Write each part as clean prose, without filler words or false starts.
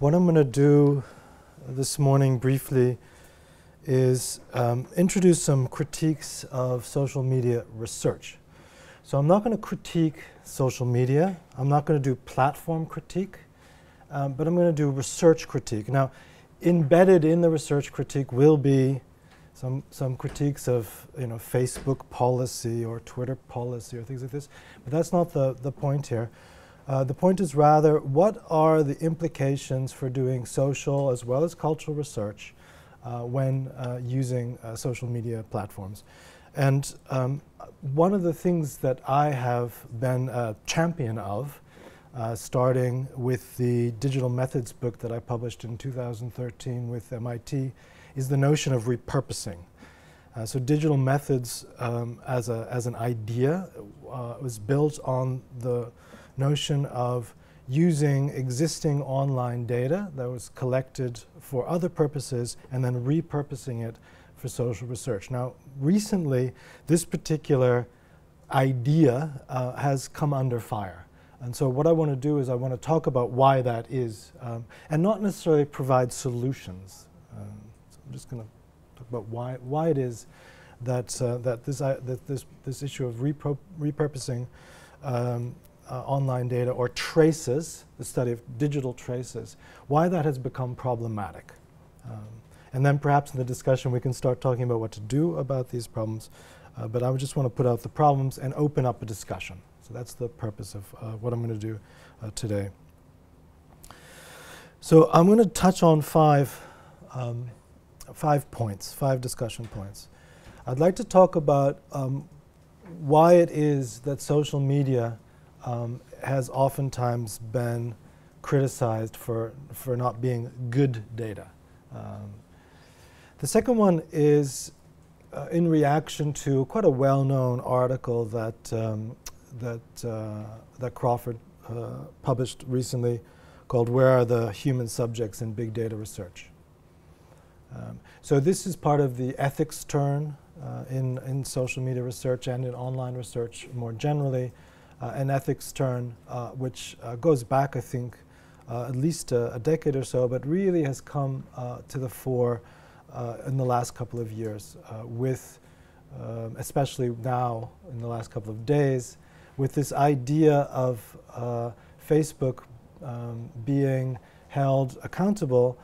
What I'm going to do this morning briefly is introduce some critiques of social media research. So I'm not going to critique social media. I'm not going to do platform critique, but I'm going to do research critique. Now, embedded in the research critique will be some critiques of, you know, Facebook policy or Twitter policy or things like this, but that's not the point here. The point is rather, what are the implications for doing social as well as cultural research when using social media platforms? And one of the things that I have been a champion of, starting with the digital methods book that I published in 2013 with MIT, is the notion of repurposing. So digital methods as an idea was built on the notion of using existing online data that was collected for other purposes and then repurposing it for social research. Now, recently, this particular idea has come under fire. And so what I want to do is I want to talk about why that is, and not necessarily provide solutions. I'm just going to talk about why it is that this issue of repurposing online data or traces, the study of digital traces, why that has become problematic, and then perhaps in the discussion we can start talking about what to do about these problems. But I would just want to put out the problems and open up a discussion. So that's the purpose of what I'm going to do today. So I'm going to touch on five discussion points. I'd like to talk about why it is that social media has oftentimes been criticized for not being good data. The second one is in reaction to quite a well-known article that that Crawford published recently, called "Where Are the Human Subjects in Big Data Research?" So this is part of the ethics turn in social media research and in online research more generally, an ethics turn which goes back, I think, at least a decade or so, but really has come to the fore in the last couple of years, with, especially now in the last couple of days, with this idea of Facebook being held accountable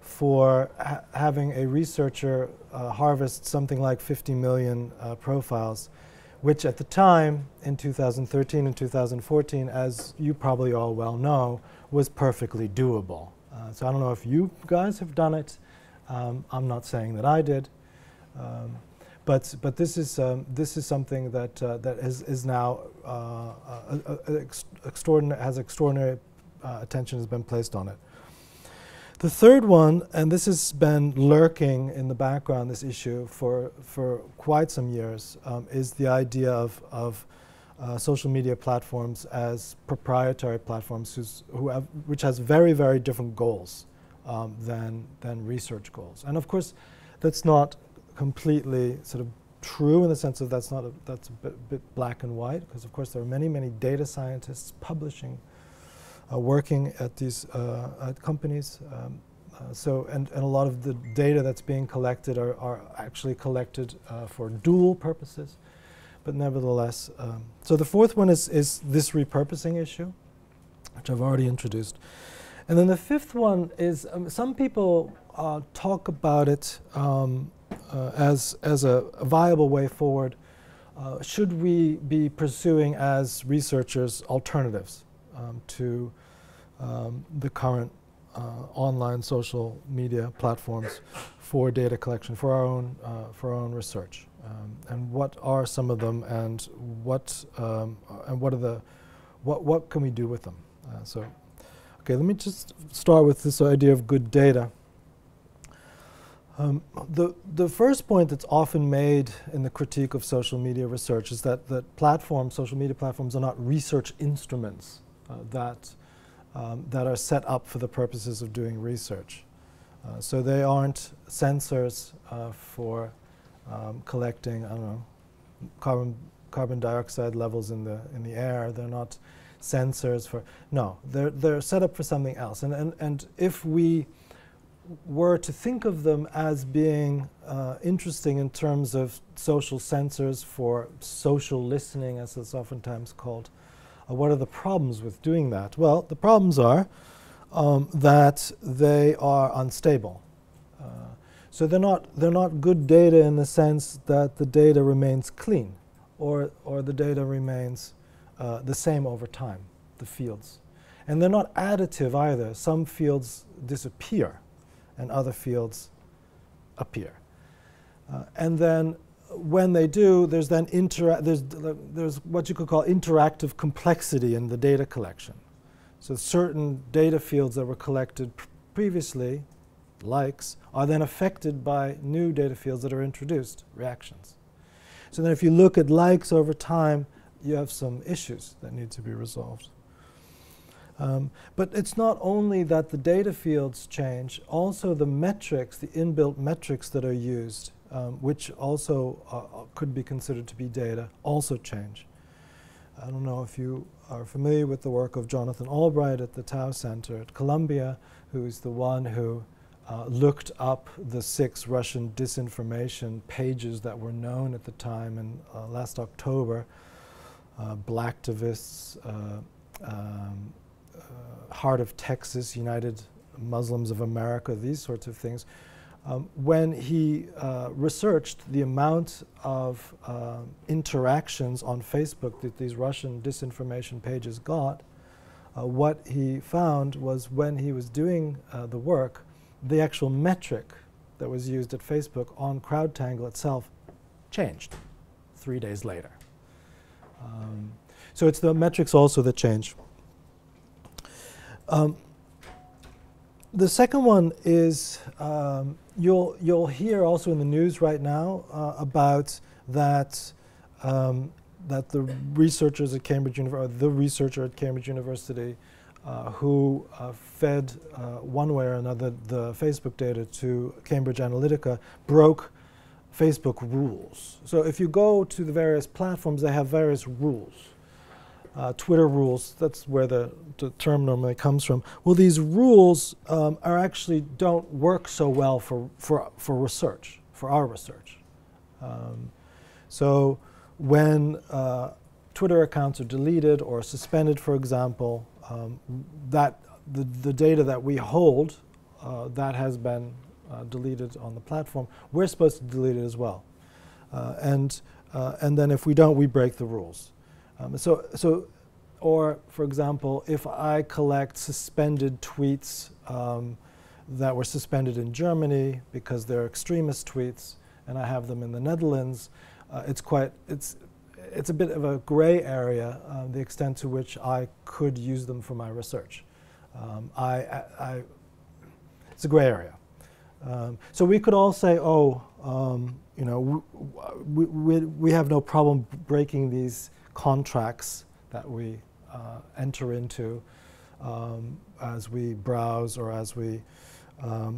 for having a researcher harvest something like 50 million profiles, which at the time, in 2013 and 2014, as you probably all well know, was perfectly doable. So I don't know if you guys have done it. I'm not saying that I did. But this is something that that is now extraordinary attention has been placed on it. The third one, and this has been lurking in the background, this issue for quite some years, is the idea of social media platforms as proprietary platforms, which has very, very different goals than research goals. And of course, that's not completely sort of true in the sense of that's a bit black and white, because of course there are many, many data scientists publishing, working at these at companies, so and a lot of the data that's being collected are actually collected for dual purposes, but nevertheless. So the fourth one is this repurposing issue, which I've already introduced, and then the fifth one is some people talk about it as a viable way forward. Should we be pursuing as researchers alternatives to the current online social media platforms for data collection for our own research, and what are some of them, and what are the what can we do with them? So, okay, let me just start with this idea of good data. The first point that's often made in the critique of social media research is that social media platforms are not research instruments that are set up for the purposes of doing research. So they aren't sensors for collecting, I don't know, carbon dioxide levels in the air. They're not sensors for, no, they're set up for something else. And if we were to think of them as being interesting in terms of social sensors for social listening, as it's oftentimes called, what are the problems with doing that? Well, the problems are that they are unstable. So they're not good data in the sense that the data remains clean, or the data remains the same over time, the fields. And they're not additive either. Some fields disappear and other fields appear. And then when they do, there's then there's what you could call interactive complexity in the data collection. So certain data fields that were collected previously, likes, are then affected by new data fields that are introduced, reactions. So then if you look at likes over time, you have some issues that need to be resolved. But it's not only that the data fields change, also the metrics, the inbuilt metrics that are used, which also could be considered to be data, also change. I don't know if you are familiar with the work of Jonathan Albright at the Tau Center at Columbia, who is the one who looked up the 6 Russian disinformation pages that were known at the time, and last October, Blacktivists, Heart of Texas, United Muslims of America, these sorts of things, when he researched the amount of interactions on Facebook that these Russian disinformation pages got, what he found was when he was doing the work, the actual metric that was used at Facebook on CrowdTangle itself changed 3 days later. So it's the metrics also that change. The second one is you'll hear also in the news right now about that that the researchers at Cambridge University, the researcher at Cambridge University, who fed one way or another the Facebook data to Cambridge Analytica, broke Facebook rules. So if you go to the various platforms, they have various rules. Twitter rules, that's where the term normally comes from. Well, these rules are actually don't work so well for research, for our research. So when Twitter accounts are deleted or suspended, for example, that the data that we hold that has been deleted on the platform, we're supposed to delete it as well. And then if we don't, we break the rules. Or for example, if I collect suspended tweets that were suspended in Germany because they're extremist tweets, and I have them in the Netherlands, it's a bit of a gray area, the extent to which I could use them for my research. It's a gray area. So we could all say, oh, you know, we have no problem breaking these contracts that we enter into as we browse or as we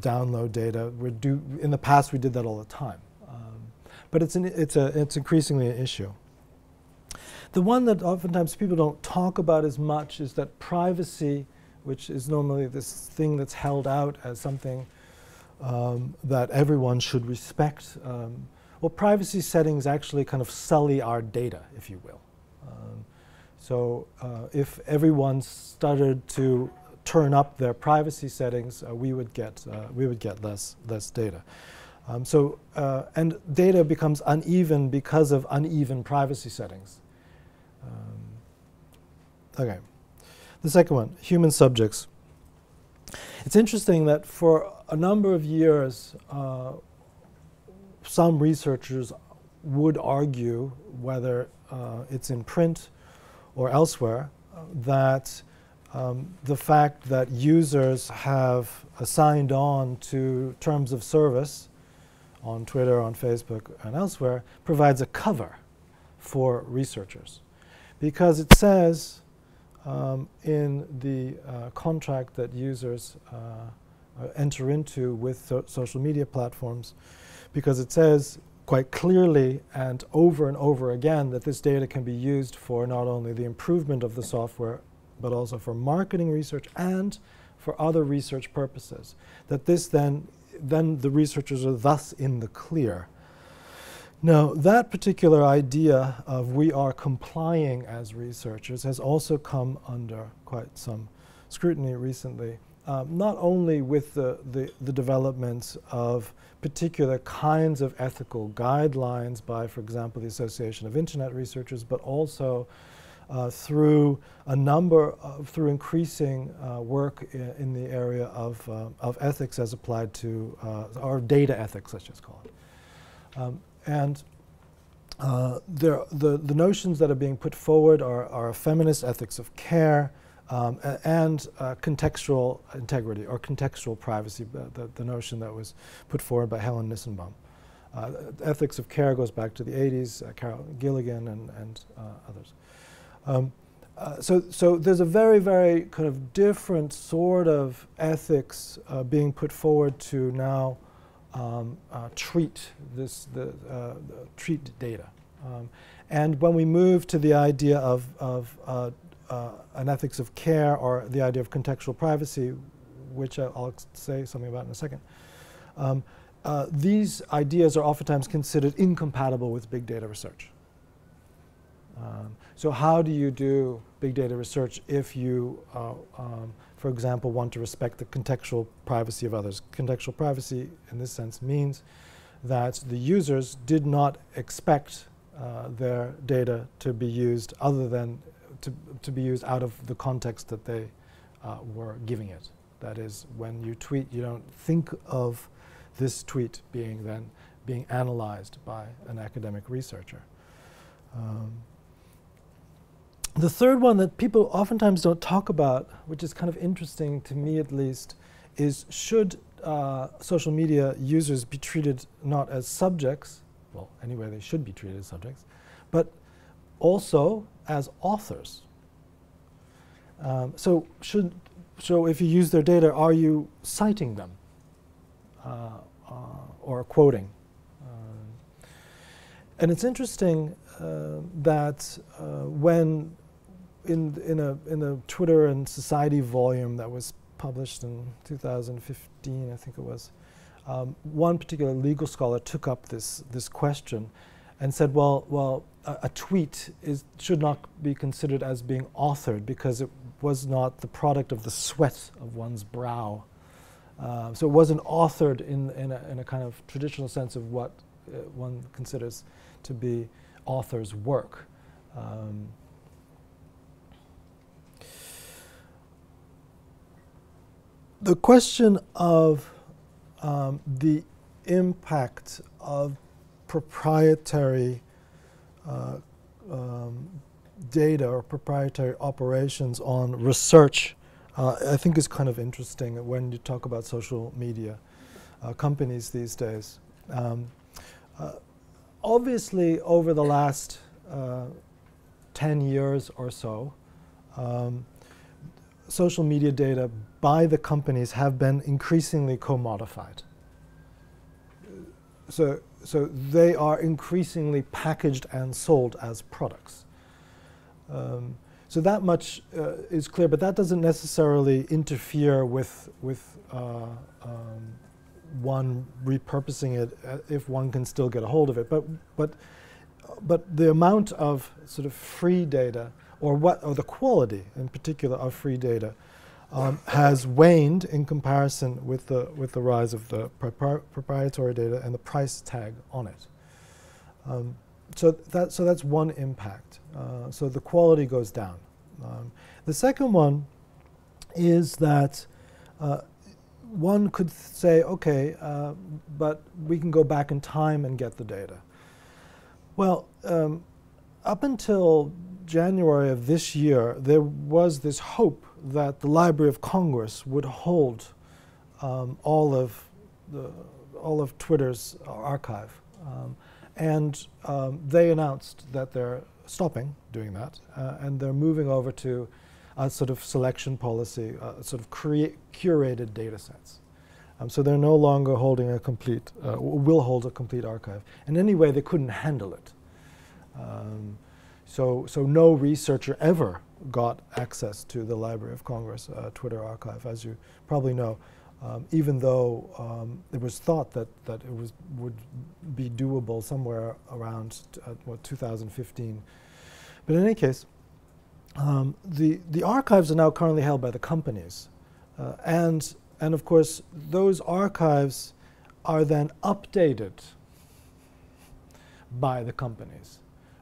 download data. In the past, we did that all the time, but it's increasingly an issue. The one that oftentimes people don't talk about as much is that privacy, which is normally this thing that's held out as something that everyone should respect. Well, privacy settings actually kind of sully our data, if you will. So if everyone started to turn up their privacy settings, we would get less data. And data becomes uneven because of uneven privacy settings. Okay, the second one, human subjects. It's interesting that for a number of years, some researchers would argue, whether it's in print or elsewhere, that the fact that users have signed on to terms of service on Twitter, on Facebook, and elsewhere provides a cover for researchers. Because it says in the contract that users enter into with social media platforms, because it says quite clearly and over again that this data can be used for not only the improvement of the software but also for marketing research and for other research purposes. That this then the researchers are thus in the clear. Now, that particular idea of we are complying as researchers has also come under quite some scrutiny recently, not only with the developments of particular kinds of ethical guidelines by, for example, the Association of Internet Researchers, but also through increasing work in the area of ethics as applied to, or data ethics, let's just call it. The notions that are being put forward are feminist ethics of care and contextual integrity or contextual privacy, the notion that was put forward by Helen Nissenbaum. Ethics of care goes back to the 80s, Carol Gilligan and others. So there's a very, very kind of different sort of ethics being put forward to now treat data. And when we move to the idea of an ethics of care or the idea of contextual privacy, which I'll say something about in a second, these ideas are oftentimes considered incompatible with big data research. So how do you do big data research if you, for example, want to respect the contextual privacy of others? Contextual privacy, in this sense, means that the users did not expect their data to be used other than to be used out of the context that they were giving it. That is, when you tweet, you don't think of this tweet being analyzed by an academic researcher. The third one that people oftentimes don't talk about, which is kind of interesting to me at least, is should social media users be treated not as subjects, well, anyway they should be treated as subjects, but also as authors. So if you use their data, are you citing them or quoting? And it's interesting that when in a Twitter and Society volume that was published in 2015, I think it was, one particular legal scholar took up this question and said, well, a tweet should not be considered as being authored because it was not the product of the sweat of one's brow. So it wasn't authored in a kind of traditional sense of what one considers to be author's work. The question of the impact of proprietary data or proprietary operations on research, I think is kind of interesting when you talk about social media companies these days. Obviously, over the last 10 years or so, social media data by the companies have been increasingly commodified. So they are increasingly packaged and sold as products. So that much is clear, but that doesn't necessarily interfere with one repurposing it if one can still get a hold of it, but the amount of sort of free data or the quality in particular of free data has waned in comparison with the rise of the proprietary data and the price tag on it. So that's one impact. So the quality goes down. The second one is that one could say, okay, but we can go back in time and get the data. Well, up until January of this year, there was this hope that the Library of Congress would hold all of Twitter's archive. And they announced that they're stopping doing that, and they're moving over to a sort of selection policy, sort of curated data sets. So they're no longer holding a complete, will hold a complete archive. And anyway, they couldn't handle it. So no researcher ever got access to the Library of Congress Twitter archive, as you probably know, even though it was thought that it would be doable somewhere around 2015. But in any case, the archives are now currently held by the companies, and of course those archives are then updated by the companies.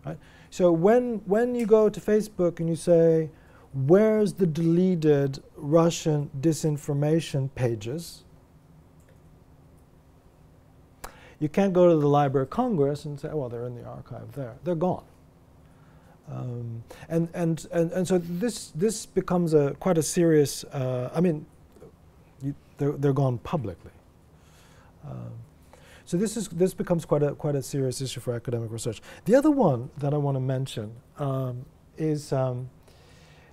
Right? So when you go to Facebook and you say, where's the deleted Russian disinformation pages? You can't go to the Library of Congress and say, well, they're in the archive there. They're gone. And so this becomes quite a serious, I mean, they're gone publicly. So this becomes quite a serious issue for academic research. The other one that I want to mention is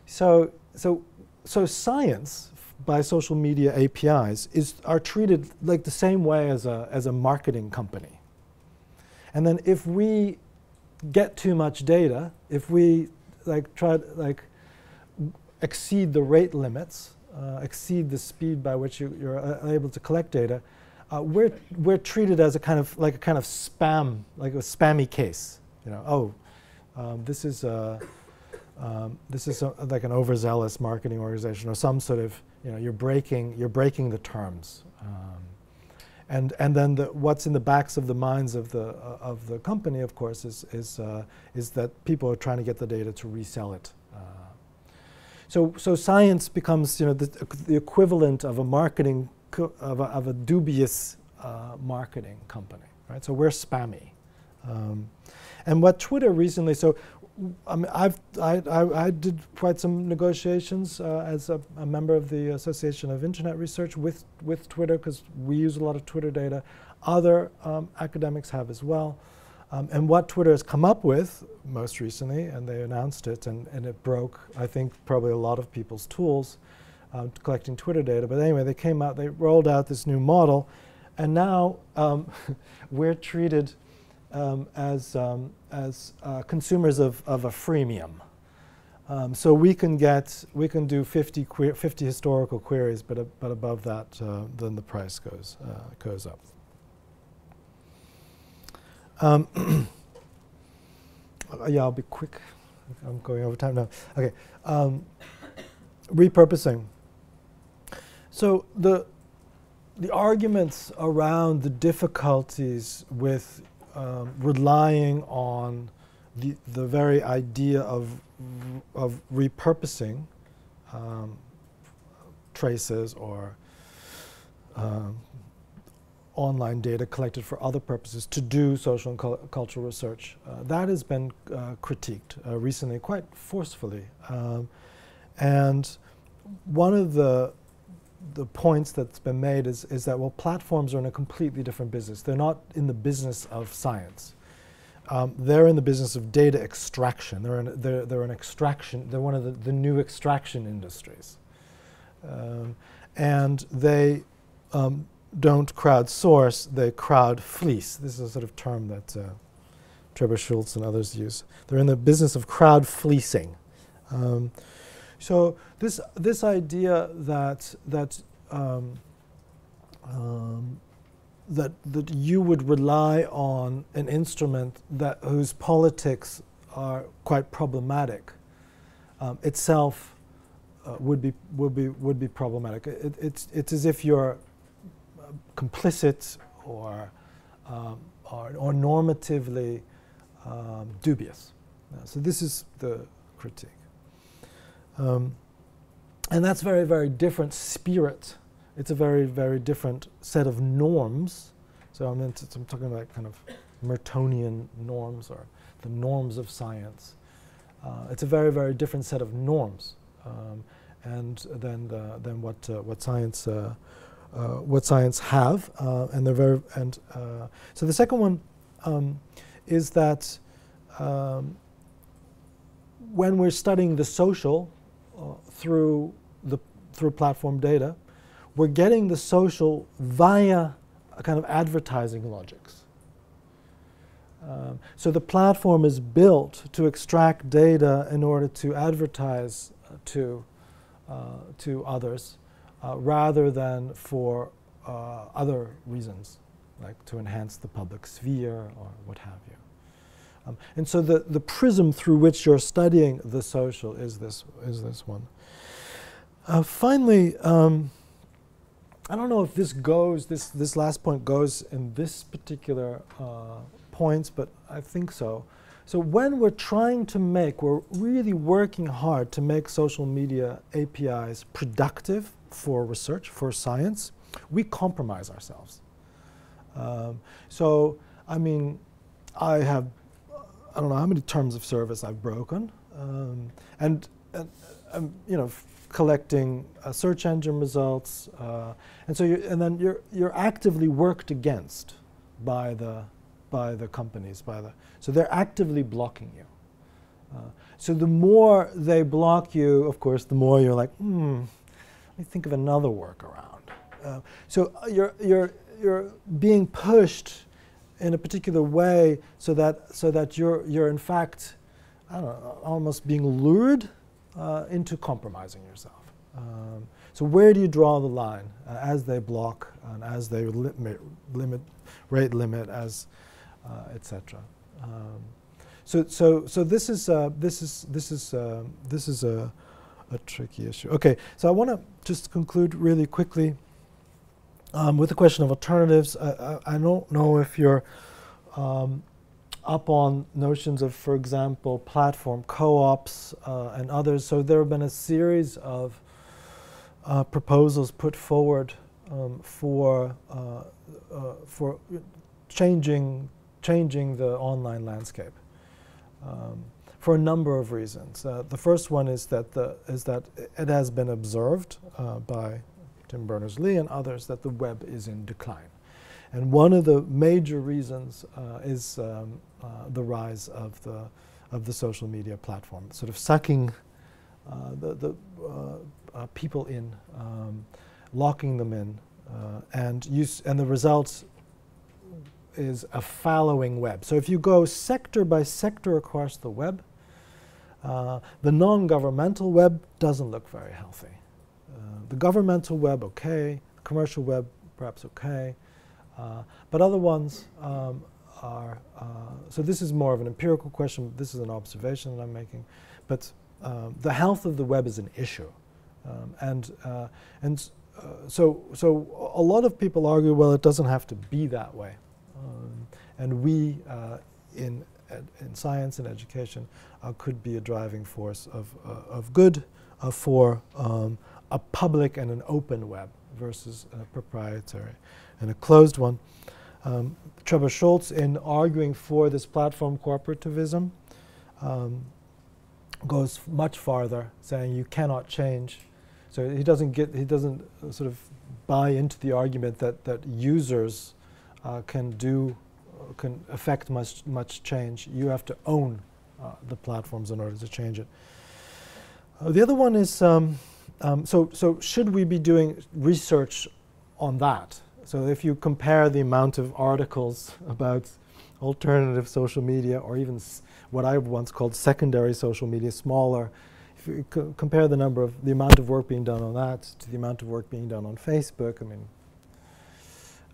so science by social media APIs are treated like the same way as a marketing company. And then if we get too much data, if we exceed the rate limits, exceed the speed by which you're able to collect data, we're treated as a kind of spam, like a spammy case, you know. This is like an overzealous marketing organization or some sort of, you know, you're breaking the terms, and then what's in the backs of the minds of the company, of course, is that people are trying to get the data to resell it. So science becomes, you know, the equivalent of a marketing. Of a dubious marketing company, right? So we're spammy, and what Twitter recently. So I mean, I did quite some negotiations as a member of the Association of Internet Research with Twitter, because we use a lot of Twitter data. Other academics have as well, and what Twitter has come up with most recently, and they announced it, and it broke, I think, probably a lot of people's tools. Collecting Twitter data, but anyway, they rolled out this new model, and now we're treated as consumers of a freemium. So we can do 50 historical queries, but above that, then the price goes up. Yeah, I'll be quick. I'm going over time now. Okay, repurposing. So the arguments around the difficulties with relying on the very idea of repurposing traces or online data collected for other purposes to do social and cultural research, that has been critiqued recently quite forcefully. And one of the points that's been made is that, well, platforms are in a completely different business. They're not in the business of science. They're in the business of data extraction. They're one of the new extraction industries. And they don't crowdsource, they crowd fleece. This is a sort of term that Trebor Scholz and others use. They're in the business of crowd fleecing. So this idea that you would rely on an instrument whose politics are quite problematic itself would be problematic. It's as if you're complicit or normatively dubious. So this is the critique. And that's very, very different spirit. It's a very, very different set of norms. So I'm talking about kind of Mertonian norms or the norms of science. It's a very, very different set of norms, and than what science have. And they're very so the second one is that when we're studying the social. Through platform data, we're getting the social via a kind of advertising logics. So the platform is built to extract data in order to advertise to others rather than for other reasons, like to enhance the public sphere or what have you. And so the prism through which you're studying the social is this one. Finally, I don't know if this goes, this last point goes in this particular points, but I think so. So when we're trying to make, we're really working hard to make social media APIs productive for research, for science, we compromise ourselves. So, I mean, I have, I don't know how many terms of service I've broken, and you know, collecting search engine results, and so then you're actively worked against by the companies, so they're actively blocking you. So the more they block you, of course, the more you're like, let me think of another workaround. So you're being pushed in a particular way, so that you're in fact, I don't know, almost being lured into compromising yourself. So where do you draw the line as they block and as they rate limit, as etc. So this is a tricky issue. Okay, so I want to just conclude really quickly with the question of alternatives. I don't know if you're up on notions of, for example, platform co-ops and others. So there have been a series of proposals put forward for changing the online landscape for a number of reasons. The first one is that it has been observed by Tim Berners-Lee and others that the web is in decline, and one of the major reasons is the rise of the social media platform, sort of sucking the people in, locking them in, and the result is a fallowing web. So if you go sector by sector across the web, the non-governmental web doesn't look very healthy. The governmental web, okay. The commercial web, perhaps okay. But other ones are, so this is more of an empirical question. This is an observation that I'm making. But the health of the web is an issue. So a lot of people argue, well, it doesn't have to be that way. And we in science and education could be a driving force of good for a public and an open web versus a proprietary and a closed one. Trebor Scholz, in arguing for this platform cooperativism, goes much farther, saying you cannot change. So he doesn't sort of buy into the argument that users can affect much change. You have to own the platforms in order to change it. The other one is so should we be doing research on that? So if you compare the amount of articles about alternative social media, or even what I once called secondary social media, smaller, if you compare the amount of work being done on that to the amount of work being done on Facebook, I mean,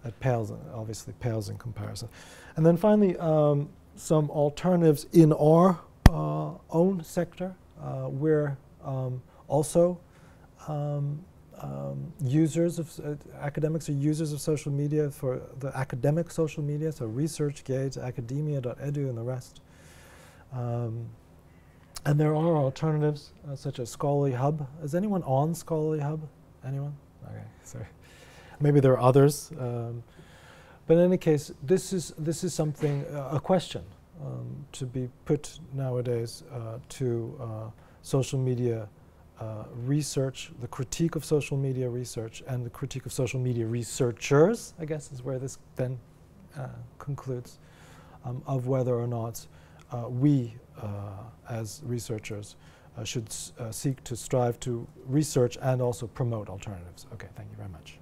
it pales, obviously pales in comparison. And then finally, some alternatives in our own sector. We're also users of, academics are users of social media for the academic social media, so ResearchGate, academia.edu, and the rest. And there are alternatives such as Scholarly Hub. Is anyone on Scholarly Hub? Anyone? Okay, sorry. Maybe there are others, but in any case, this is something, a question to be put nowadays to social media research, the critique of social media research, and the critique of social media researchers, I guess, is where this then concludes, of whether or not we, as researchers, should seek to strive to research and also promote alternatives. Okay, thank you very much.